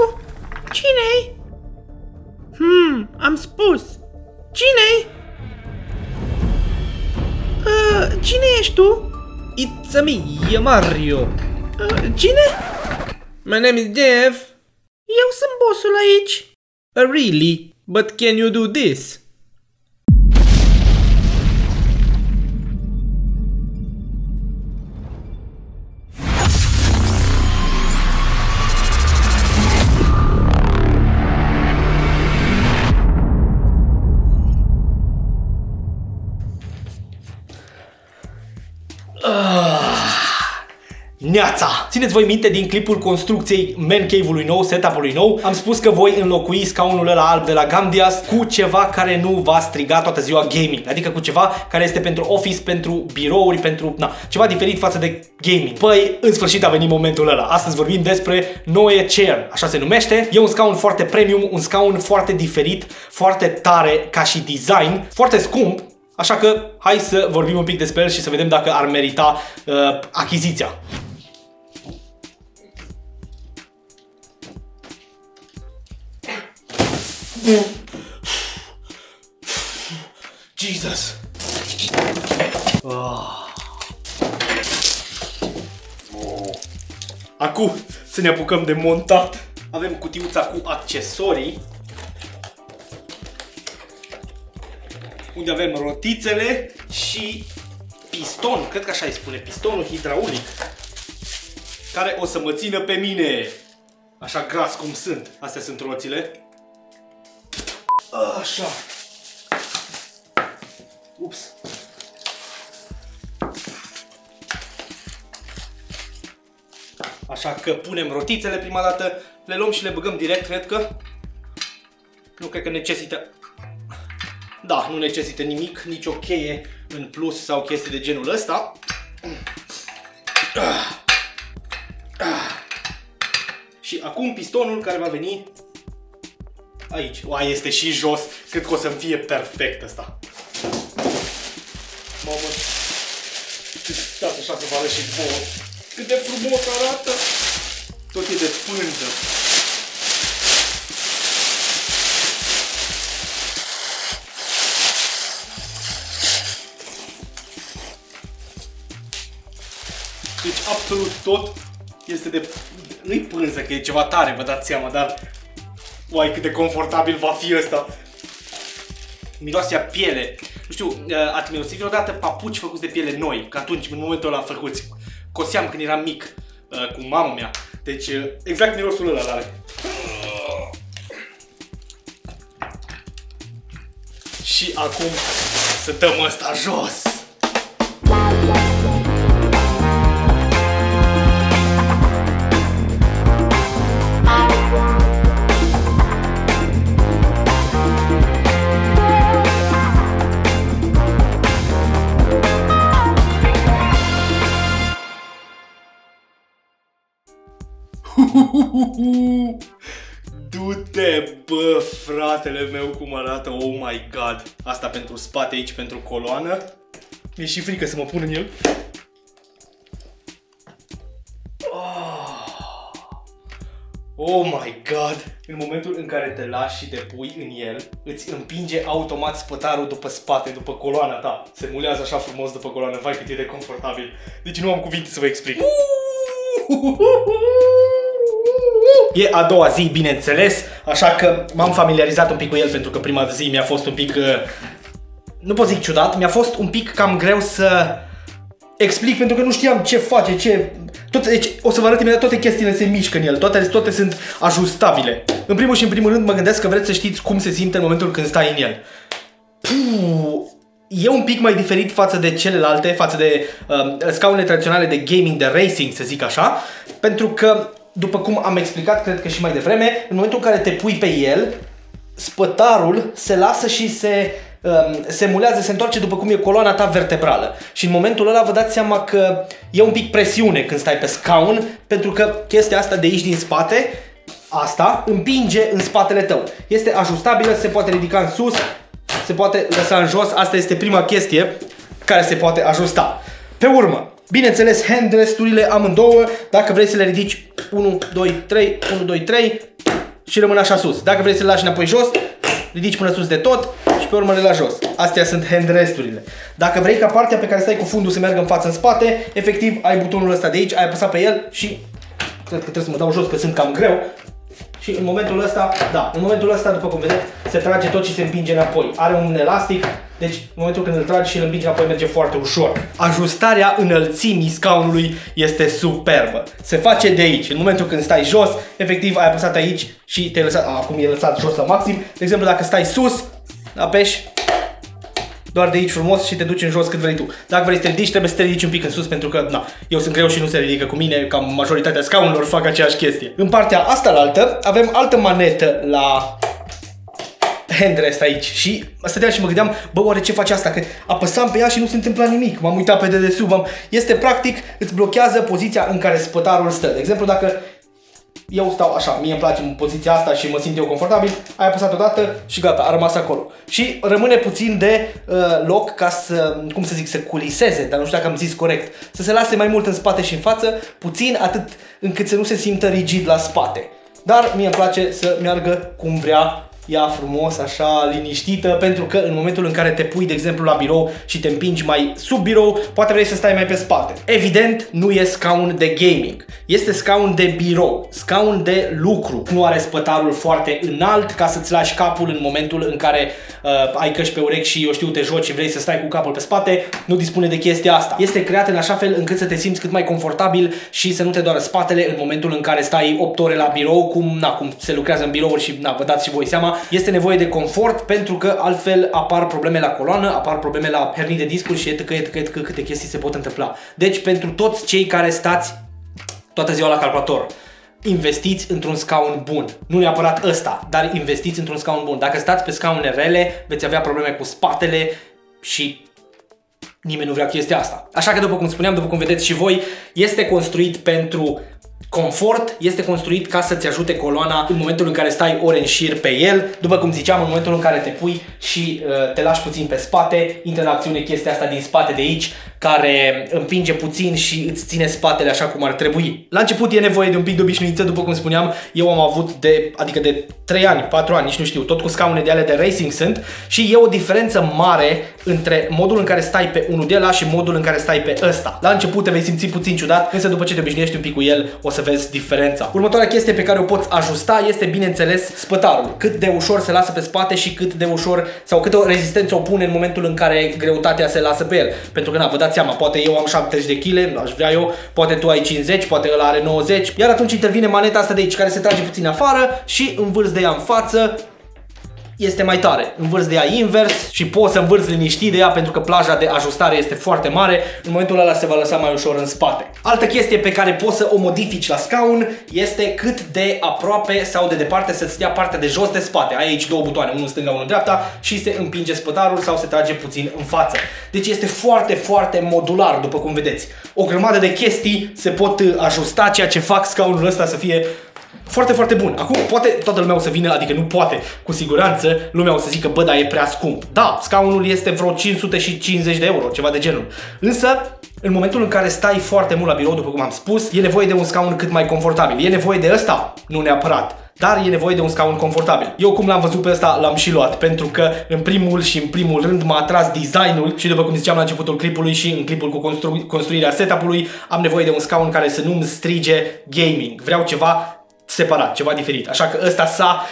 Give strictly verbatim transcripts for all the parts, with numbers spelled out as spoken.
Oh, cine-i? Hmm, am spus. Cine-i? Uh, cine ești tu? It's me, e Mario. Uh, cine? My name is Dev. Eu sunt bossul aici. Uh, really? But can you do this? Neața! Țineți voi minte din clipul construcției Man Cave-ului nou, setup-ului nou, am spus că voi înlocui scaunul ăla alb de la Gamdias cu ceva care nu va striga toată ziua gaming, adică cu ceva care este pentru office, pentru birouri, pentru na, ceva diferit față de gaming. Păi, în sfârșit a venit momentul ăla. Astăzi vorbim despre NeueChair, așa se numește. E un scaun foarte premium, un scaun foarte diferit, foarte tare ca și design, foarte scump. Așa că hai să vorbim un pic despre el și să vedem dacă ar merita uh, achiziția. Jesus. Oh. Acum să ne apucăm de montat. Avem cutiuța cu accesorii, unde avem rotițele și piston, cred că așa îi spune, pistonul hidraulic, care o să mă țină pe mine așa gras cum sunt. Astea sunt roțile. Așa. Ups. Așa că punem rotițele prima dată, le luăm și le băgăm direct, cred că. Nu cred că necesită... Da, nu necesită nimic, nicio cheie în plus sau chestii de genul ăsta. Și acum pistonul care va veni... Aici. Oa, este și jos. Cred că o să-mi fie perfect ăsta. Mamă. Stați așa să vă arăt și vouă. Cât de frumos arată. Tot e de pânză. Deci absolut tot este de... Nu-i pânză, că e ceva tare, vă dați seama, dar... Uai, cât de confortabil va fi ăsta. Miroase a piele. Nu știu, ați mirosit vreodată papuci făcuți de piele noi? Că atunci, în momentul ăla, făcuți. Coseam când eram mic cu mama mea. Deci, exact mirosul ăla l-are. Și acum să dăm ăsta jos. Du-te, bă, fratele meu, cum arată, oh my god. Asta pentru spate, aici pentru coloană. Mi-e și frică să mă pun în el. Oh. Oh my god. În momentul în care te lași și te pui în el, îți împinge automat spătarul după spate, după coloana ta. Se mulează așa frumos după coloană, vai cât e de confortabil. Deci nu am cuvinte să vă explic. E a doua zi, bineînțeles, așa că m-am familiarizat un pic cu el pentru că prima zi mi-a fost un pic, nu pot zic ciudat, mi-a fost un pic cam greu să explic pentru că nu știam ce face, ce... Toate, deci, o să vă arăt imediat, toate chestiile se mișcă în el, toate, toate sunt ajustabile. În primul și în primul rând mă gândesc că vreți să știți cum se simte în momentul când stai în el. Puuu... E un pic mai diferit față de celelalte, față de uh, scaunele tradiționale de gaming, de racing, să zic așa, pentru că, după cum am explicat, cred că și mai devreme, în momentul în care te pui pe el, spătarul se lasă și se, um, se mulează, se întoarce după cum e coloana ta vertebrală. Și în momentul ăla vă dați seama că e un pic presiune când stai pe scaun, pentru că chestia asta de aici din spate, asta împinge în spatele tău. Este ajustabilă, se poate ridica în sus, se poate lăsa în jos, asta este prima chestie care se poate ajusta. Pe urmă, Bineînțeles, handresturile amândouă, dacă vrei să le ridici unu, doi, trei, unu, doi, trei și rămân așa sus. Dacă vrei să le lași înapoi jos, ridici până sus de tot și pe urmă le lași jos. Astea sunt handresturile. Dacă vrei ca partea pe care stai cu fundul să meargă în față în spate, efectiv ai butonul ăsta de aici, ai apăsat pe el și cred că trebuie să mă dau jos că sunt cam greu. Și în momentul ăsta, da, în momentul ăsta, după cum vedeți, se trage tot și se împinge înapoi. Are un elastic, deci în momentul când îl tragi și îl împingi înapoi merge foarte ușor. Ajustarea înălțimii scaunului este superbă. Se face de aici. În momentul când stai jos, efectiv ai apăsat aici și te-ai lăsat, acum e lăsat jos la maxim. De exemplu, dacă stai sus, apeși doar de aici frumos și te duci în jos cât vrei tu. Dacă vrei să te ridici, trebuie să te ridici un pic în sus, pentru că na, eu sunt greu și nu se ridică cu mine, cam majoritatea scaunilor fac aceeași chestie. În partea asta-laltă avem altă manetă la handrest aici și stăteam și mă gândeam, bă, oare ce face asta? Că apăsam pe ea și nu se întâmpla nimic, m-am uitat pe dedesubt, am... este practic, îți blochează poziția în care spătarul stă. De exemplu, dacă eu stau așa, mie îmi place poziția asta și mă simt eu confortabil, ai apăsat odată și gata, a rămas acolo. Și rămâne puțin de uh, loc ca să, cum să zic, să culiseze, dar nu știu dacă am zis corect, să se lase mai mult în spate și în față, puțin atât încât să nu se simtă rigid la spate. Dar mie îmi place să meargă cum vrea ea frumos, așa, liniștită, pentru că în momentul în care te pui, de exemplu, la birou și te împingi mai sub birou, poate vrei să stai mai pe spate. Evident, nu e scaun de gaming. Este scaun de birou, scaun de lucru. Nu are spătarul foarte înalt ca să-ți lași capul în momentul în care uh, ai căști pe urechi și, eu știu, te joci și vrei să stai cu capul pe spate. Nu dispune de chestia asta. Este creat în așa fel încât să te simți cât mai confortabil și să nu te doară spatele în momentul în care stai opt ore la birou, cum, na, cum se lucrează în birouri și na, vă dați și voi seama. Este nevoie de confort pentru că altfel apar probleme la coloană, apar probleme la hernii de discuri și etc, etc, etc, câte chestii se pot întâmpla. Deci pentru toți cei care stați toată ziua la calculator, investiți într-un scaun bun. Nu neapărat ăsta, dar investiți într-un scaun bun. Dacă stați pe scaune rele, veți avea probleme cu spatele și nimeni nu vrea chestia asta. Așa că după cum spuneam, după cum vedeți și voi, este construit pentru confort, este construit ca să-ți ajute coloana în momentul în care stai ore în șir pe el. După cum ziceam, în momentul în care te pui și uh, te lași puțin pe spate, intră în acțiune chestia asta din spate de aici, care împinge puțin și îți ține spatele așa cum ar trebui. La început e nevoie de un pic de obișnuință, după cum spuneam, eu am avut de, adică de trei ani, patru ani, nici nu știu, tot cu scaune de ale de racing sunt și e o diferență mare între modul în care stai pe unul de ăla și modul în care stai pe ăsta. La început te vei simți puțin ciudat, însă după ce te obișnuiești un pic cu el, o să vezi diferența. Următoarea chestie pe care o poți ajusta este, bineînțeles, spătarul. Cât de ușor se lasă pe spate și cât de ușor sau câtă rezistență o pune în momentul în care greutatea se lasă pe el. Pentru că, na, vă dați seama, poate eu am șaptezeci de kilograme, aș vrea eu, poate tu ai cincizeci, poate ăla are nouăzeci, iar atunci intervine maneta asta de aici, care se trage puțin afară și învârți de ea în față. Este mai tare, învârți de ea invers și poți să învârți liniștit de ea pentru că plaja de ajustare este foarte mare, în momentul ăla se va lăsa mai ușor în spate. Altă chestie pe care poți să o modifici la scaun este cât de aproape sau de departe să-ți stea partea de jos de spate. Ai aici două butoane, unul în stânga, unul în dreapta și se împinge spătarul sau se trage puțin în față. Deci este foarte, foarte modular, după cum vedeți. O grămadă de chestii se pot ajusta, ceea ce fac scaunul ăsta să fie foarte, foarte bun. Acum poate toată lumea o să vină, adică nu poate, cu siguranță lumea o să zică, bă, dar e prea scump. Da, scaunul este vreo cinci sute cincizeci de euro, ceva de genul. Însă, în momentul în care stai foarte mult la birou, după cum am spus, e nevoie de un scaun cât mai confortabil. E nevoie de ăsta, nu neapărat, dar e nevoie de un scaun confortabil. Eu cum l-am văzut pe ăsta, l-am și luat, pentru că în primul și în primul rând m-a atras designul și după cum ziceam la începutul clipului și în clipul cu constru construirea setup-ului, am nevoie de un scaun care să nu-mi strige gaming. Vreau ceva separat, ceva diferit. Așa că ăsta s-a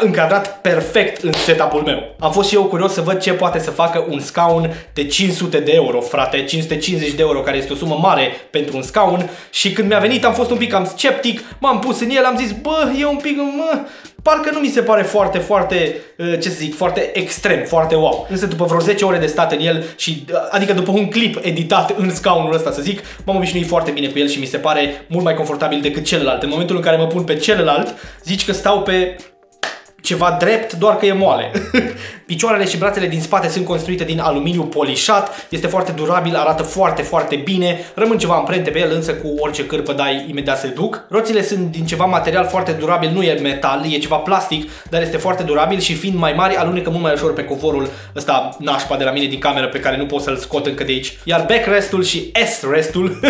uh, încadrat perfect în setup-ul meu. Am fost și eu curios să văd ce poate să facă un scaun de cinci sute de euro, frate, cinci sute cincizeci de euro, care este o sumă mare pentru un scaun și când mi-a venit am fost un pic cam sceptic, m-am pus în el, am zis, bă, e un pic, mă, parcă nu mi se pare foarte, foarte, ce să zic, foarte extrem, foarte wow. Însă după vreo zece ore de stat în el și, adică după un clip editat în scaunul ăsta, să zic, m-am obișnuit foarte bine cu el și mi se pare mult mai confortabil decât celălalt. În momentul în care mă pun pe celălalt, zici că stau pe ceva drept, doar că e moale. Picioarele și brațele din spate sunt construite din aluminiu polișat, este foarte durabil, arată foarte, foarte bine, rămân ceva amprente pe el, însă cu orice cârpă dai, imediat se duc. Roțile sunt din ceva material foarte durabil, nu e metal, e ceva plastic, dar este foarte durabil și fiind mai mari, alunecă mult mai ușor pe covorul ăsta nașpa de la mine din cameră pe care nu pot să-l scot încă de aici. Iar backrestul și S-restul,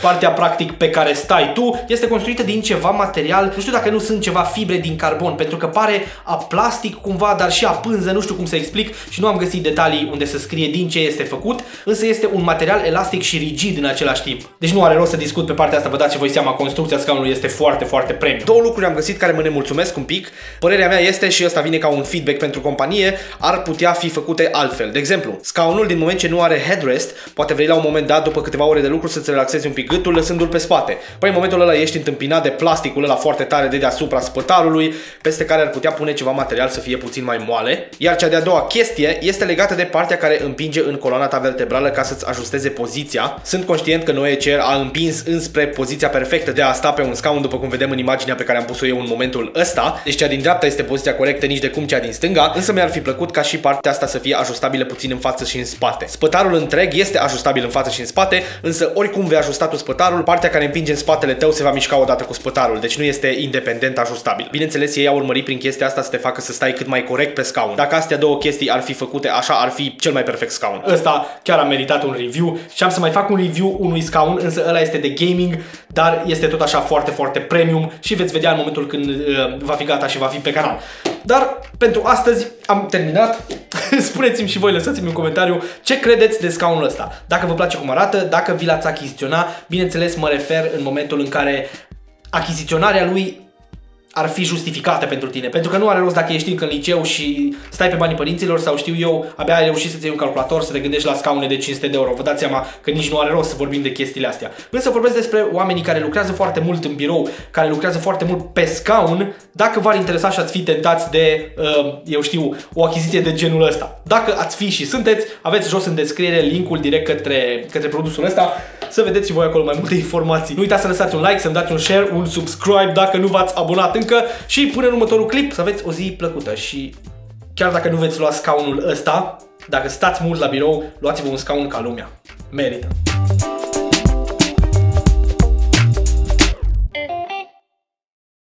partea practic pe care stai tu, este construită din ceva material, nu știu dacă nu sunt ceva fibre din carbon, pentru că pare a plastic cumva, dar și a pânză, nu știu cum să explic și nu am găsit detalii unde să scrie din ce este făcut, însă este un material elastic și rigid în același timp. Deci nu are rost să discut pe partea asta, vă dați și voi seama, construcția scaunului este foarte, foarte premium. Două lucruri am găsit care mă nemulțumesc un pic. Părerea mea este, și ăsta vine ca un feedback pentru companie, ar putea fi făcute altfel. De exemplu, scaunul din moment ce nu are headrest, poate vrei la un moment dat, după câteva ore de lucru, să-ți relaxezi un pic gâtul lăsându-l pe spate. Păi în momentul ăla ești întâmpinat de plasticul ăla foarte tare de deasupra spătarului, peste care ar putea pune ceva material să fie puțin mai moale. Iar cea de-a doua chestie este legată de partea care împinge în coloana ta vertebrală ca să-ți ajusteze poziția. Sunt conștient că NeueChair a împins înspre poziția perfectă de a sta pe un scaun, după cum vedem în imaginea pe care am pus-o eu în momentul ăsta. Deci cea din dreapta este poziția corectă, nici de cum cea din stânga, însă mi-ar fi plăcut ca și partea asta să fie ajustabilă puțin în față și în spate. Spătarul întreg este ajustabil în față și în spate, însă oricum vei ajusta tu spătarul, partea care împinge în spatele tău se va mișca odată cu spătarul, deci nu este independent ajustabil. Bineînțeles, ei au urmărit prin chestia asta să te facă să stai cât mai corect pe scaun. Dacă astea două chestii ar fi făcute așa, ar fi cel mai perfect scaun. Ăsta chiar a meritat un review și am să mai fac un review unui scaun, însă ăla este de gaming, dar este tot așa foarte, foarte premium și veți vedea în momentul când uh, va fi gata și va fi pe canal. Dar pentru astăzi am terminat. Spuneți-mi și voi, lăsați-mi un comentariu ce credeți de scaunul ăsta. Dacă vă place cum arată, dacă vi l-ați achiziționa, bineînțeles mă refer în momentul în care achiziționarea lui ar fi justificată pentru tine, pentru că nu are rost dacă ești încă în liceu și stai pe banii părinților sau știu eu, abia ai reușit să-ți iei un calculator, să te gândești la scaune de cinci sute de euro. Vă dați seama că nici nu are rost să vorbim de chestiile astea. Însă vorbesc despre oamenii care lucrează foarte mult în birou, care lucrează foarte mult pe scaun, dacă v-ar interesa și ați fi tentați de, eu știu, o achiziție de genul ăsta. Dacă ați fi și sunteți, aveți jos în descriere linkul direct către, către produsul ăsta, să vedeți și voi acolo mai multe informații. Nu uitați să lăsați un like, să-mi dați un share, un subscribe dacă nu v-ați abonat încă și până în următorul clip să aveți o zi plăcută și chiar dacă nu veți lua scaunul ăsta, dacă stați mult la birou, luați-vă un scaun ca lumea. Merită!